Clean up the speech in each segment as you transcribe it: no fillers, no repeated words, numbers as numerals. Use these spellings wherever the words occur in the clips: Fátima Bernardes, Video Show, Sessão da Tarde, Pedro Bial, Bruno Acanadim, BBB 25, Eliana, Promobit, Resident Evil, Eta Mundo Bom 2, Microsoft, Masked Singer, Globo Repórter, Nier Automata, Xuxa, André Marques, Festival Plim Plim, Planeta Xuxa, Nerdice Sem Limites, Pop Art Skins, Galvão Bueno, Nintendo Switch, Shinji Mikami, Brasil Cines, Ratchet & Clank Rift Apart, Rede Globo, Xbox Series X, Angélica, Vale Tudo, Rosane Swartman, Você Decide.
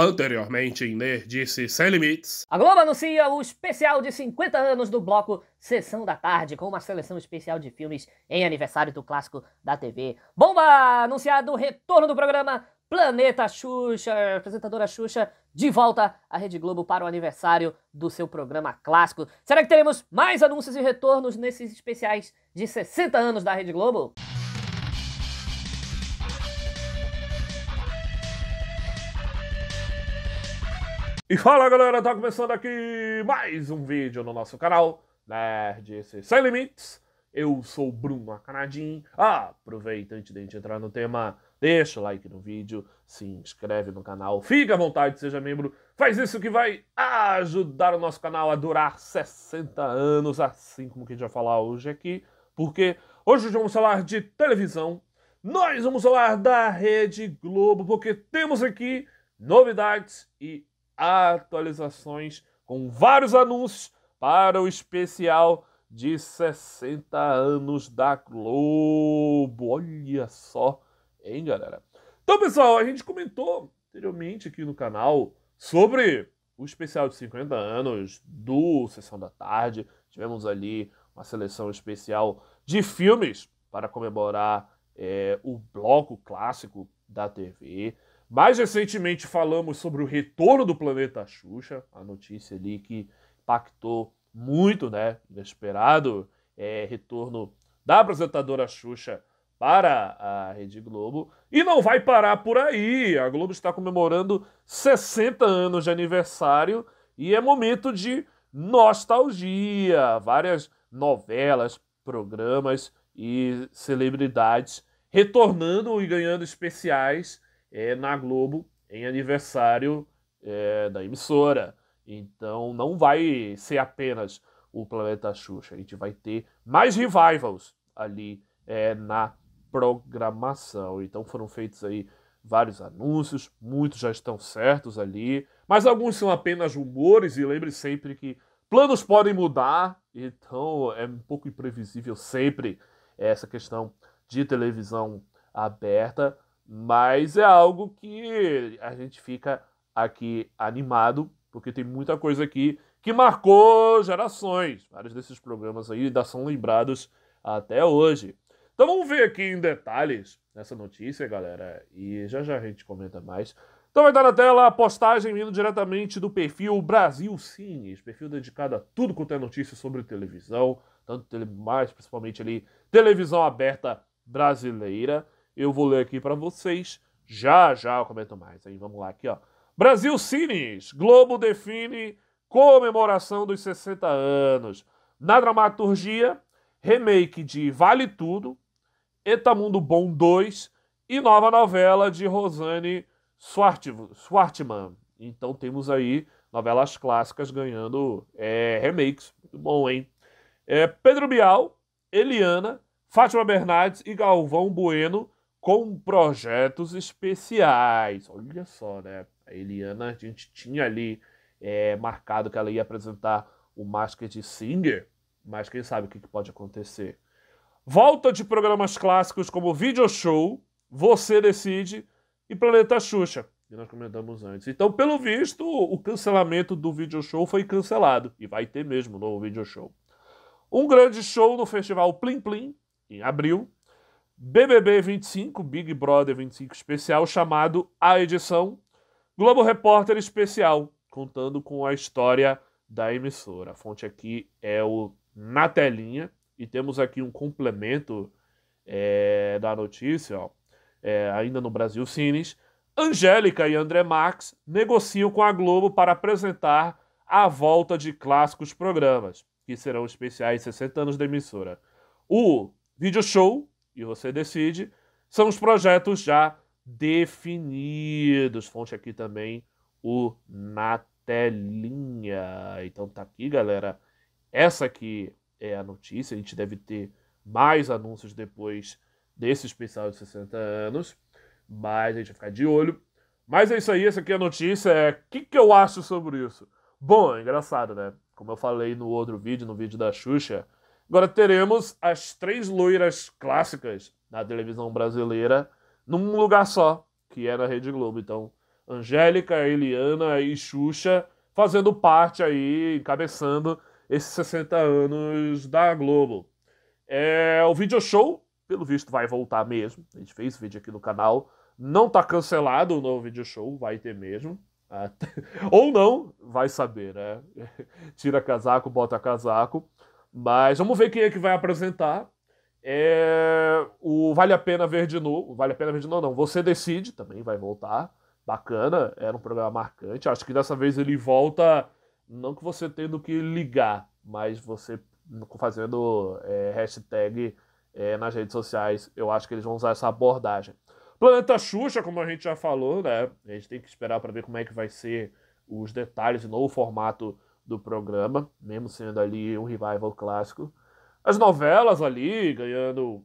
Anteriormente em Nerdice Sem Limites. A Globo anuncia o especial de 50 anos do bloco Sessão da Tarde, com uma seleção especial de filmes em aniversário do clássico da TV. Bomba! Anunciado o retorno do programa Planeta Xuxa. Apresentadora Xuxa de volta à Rede Globo para o aniversário do seu programa clássico. Será que teremos mais anúncios e retornos nesses especiais de 60 anos da Rede Globo? E fala galera, tá começando aqui mais um vídeo no nosso canal, Nerdice Sem Limites. Eu sou o Bruno Acanadim. Aproveita antes de a gente entrar no tema, deixa o like no vídeo, se inscreve no canal, fica à vontade, seja membro. Faz isso que vai ajudar o nosso canal a durar 60 anos, assim como que a gente vai falar hoje aqui. Porque hoje vamos falar de televisão, nós vamos falar da Rede Globo, porque temos aqui novidades e atualizações com vários anúncios para o especial de 60 anos da Globo. Olha só, hein, galera? Então, pessoal, a gente comentou anteriormente aqui no canal sobre o especial de 50 anos do Sessão da Tarde. Tivemos ali uma seleção especial de filmes para comemorar o bloco clássico da TV. Mais recentemente falamos sobre o retorno do Planeta Xuxa, a notícia ali que impactou muito, né? Inesperado retorno da apresentadora Xuxa para a Rede Globo. E não vai parar por aí, a Globo está comemorando 60 anos de aniversário e é momento de nostalgia. Várias novelas, programas e celebridades retornando e ganhando especiais na Globo, em aniversário da emissora. Então não vai ser apenas o Planeta Xuxa, a gente vai ter mais revivals ali na programação. Então foram feitos aí vários anúncios, muitos já estão certos ali, mas alguns são apenas rumores, e lembre sempre que planos podem mudar, então é um pouco imprevisível sempre essa questão de televisão aberta. Mas é algo que a gente fica aqui animado, porque tem muita coisa aqui que marcou gerações. Vários desses programas aí ainda são lembrados até hoje. Então vamos ver aqui em detalhes essa notícia, galera, e já já a gente comenta mais. Então vai estar na tela a postagem vindo diretamente do perfil Brasil Cines, perfil dedicado a tudo quanto é notícia sobre televisão, tanto mais principalmente ali televisão aberta brasileira. Eu vou ler aqui para vocês, já já eu comento mais. Aí vamos lá aqui, ó. Brasil Cines, Globo define comemoração dos 60 anos. Na dramaturgia, remake de Vale Tudo, Eta Mundo Bom 2 e nova novela de Rosane Swartman. Então temos aí novelas clássicas ganhando remakes. Muito bom, hein? Pedro Bial, Eliana, Fátima Bernardes e Galvão Bueno com projetos especiais. Olha só, né? A Eliana, a gente tinha ali marcado que ela ia apresentar o Masked Singer, mas quem sabe o que pode acontecer. Volta de programas clássicos como Video Show, Você Decide e Planeta Xuxa, que nós comentamos antes. Então, pelo visto, o cancelamento do Video Show foi cancelado, e vai ter mesmo um novo Video Show. Um grande show no Festival Plim Plim, em abril. BBB 25, Big Brother 25 especial, chamado A Edição. Globo Repórter especial, contando com a história da emissora. A fonte aqui é o NaTelinha. E temos aqui um complemento da notícia, ó, ainda no Brasil Cines. Angélica e André Marques negociam com a Globo para apresentar a volta de clássicos programas, que serão especiais 60 anos da emissora. O Video Show e Você Decide são os projetos já definidos. Fonte aqui também, o NaTelinha. Então tá aqui, galera. Essa aqui é a notícia. A gente deve ter mais anúncios depois desse especial de 60 anos. Mas a gente vai ficar de olho. Mas é isso aí. Essa aqui é a notícia. O que eu acho sobre isso? Bom, é engraçado, né? Como eu falei no outro vídeo, no vídeo da Xuxa, agora teremos as três loiras clássicas da televisão brasileira num lugar só, que é na Rede Globo. Então, Angélica, Eliana e Xuxa, fazendo parte aí, encabeçando esses 60 anos da Globo. O Video Show, pelo visto, vai voltar mesmo. A gente fez vídeo aqui no canal. Não tá cancelado o novo Video Show, vai ter mesmo. Até... Ou não, vai saber, né? Tira casaco, bota casaco. Mas vamos ver quem é que vai apresentar. O Vale a Pena Ver de Novo. Vale a Pena Ver de Novo, não. Você Decide, também vai voltar. Bacana, era um programa marcante. Acho que dessa vez ele volta, não que você tendo que ligar, mas você fazendo hashtag nas redes sociais. Eu acho que eles vão usar essa abordagem. Planeta Xuxa, como a gente já falou, né? A gente tem que esperar para ver como é que vai ser os detalhes e novo formato do programa, mesmo sendo ali um revival clássico. As novelas ali, ganhando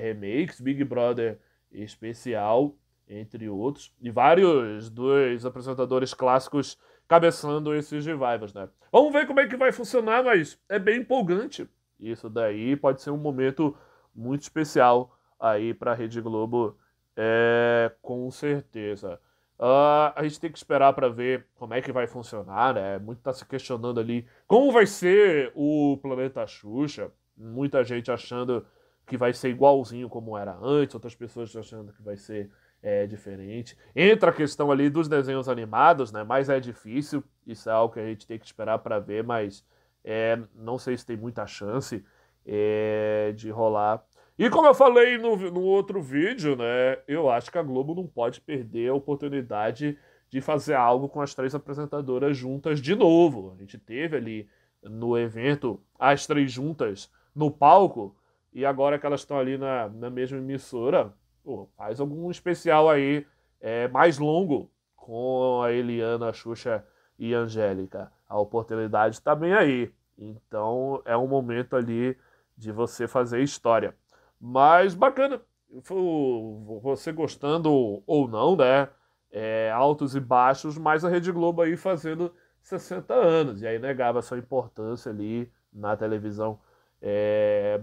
remakes, Big Brother especial, entre outros. E vários dos apresentadores clássicos cabeçando esses revivals, né? Vamos ver como é que vai funcionar, mas é bem empolgante. Isso daí pode ser um momento muito especial aí para a Rede Globo, com certeza. A gente tem que esperar para ver como é que vai funcionar, né? Muito tá se questionando ali como vai ser o Planeta Xuxa. Muita gente achando que vai ser igualzinho como era antes, outras pessoas achando que vai ser diferente. Entra a questão ali dos desenhos animados, né? Mas é difícil, isso é algo que a gente tem que esperar para ver, mas não sei se tem muita chance de rolar. E como eu falei no outro vídeo, né, eu acho que a Globo não pode perder a oportunidade de fazer algo com as três apresentadoras juntas de novo. A gente teve ali no evento as três juntas no palco, e agora que elas estão ali na mesma emissora, faz algum especial aí mais longo com a Eliana, a Xuxa e a Angélica. A oportunidade está bem aí, então é um momento ali de você fazer história. Mas bacana, você gostando ou não, né? Altos e baixos, mas a Rede Globo aí fazendo 60 anos. E aí negava sua importância ali na televisão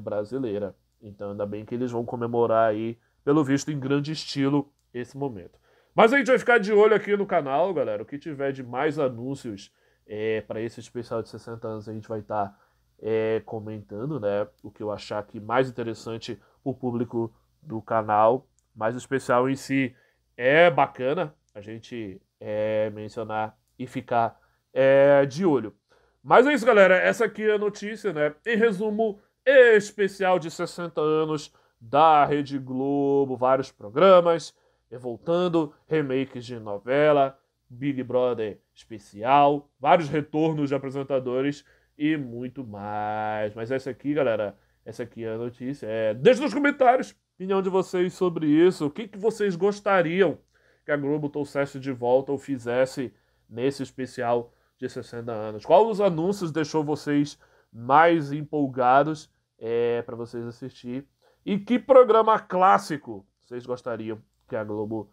brasileira. Então ainda bem que eles vão comemorar aí, pelo visto, em grande estilo, esse momento. Mas a gente vai ficar de olho aqui no canal, galera. O que tiver de mais anúncios para esse especial de 60 anos, a gente vai estar comentando, né? O que eu achar aqui mais interessante o público do canal, mas o especial em si é bacana a gente mencionar e ficar de olho. Mas é isso, galera, essa aqui é a notícia, né? Em resumo, especial de 60 anos da Rede Globo, vários programas voltando, remakes de novela, Big Brother especial, vários retornos de apresentadores e muito mais. Mas essa aqui, galera, essa aqui é a notícia. Deixe nos comentários a opinião de vocês sobre isso. O que vocês gostariam que a Globo trouxesse de volta ou fizesse nesse especial de 60 anos? Qual dos anúncios deixou vocês mais empolgados para vocês assistir? E que programa clássico vocês gostariam que a Globo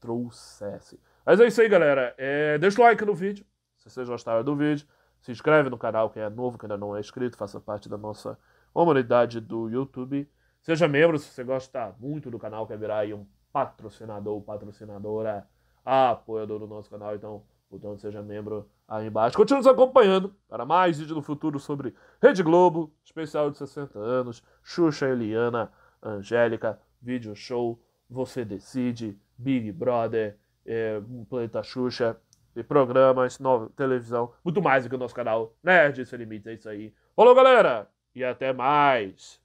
trouxesse? Mas é isso aí, galera. Deixa o like no vídeo, se vocês gostaram do vídeo. Se inscreve no canal, quem é novo, quem ainda não é inscrito, faça parte da nossa comunidade do YouTube. Seja membro, se você gosta muito do canal, quer virar aí um patrocinador, patrocinadora, apoiador do nosso canal, então o botão de Seja Membro aí embaixo. Continue nos acompanhando para mais vídeos no futuro sobre Rede Globo, especial de 60 anos, Xuxa, Eliana, Angélica, Video Show, Você Decide, Big Brother, Planeta Xuxa, de programas, televisão, muito mais aqui no nosso canal Nerdice Sem Limites. É isso aí. Falou, galera, e até mais!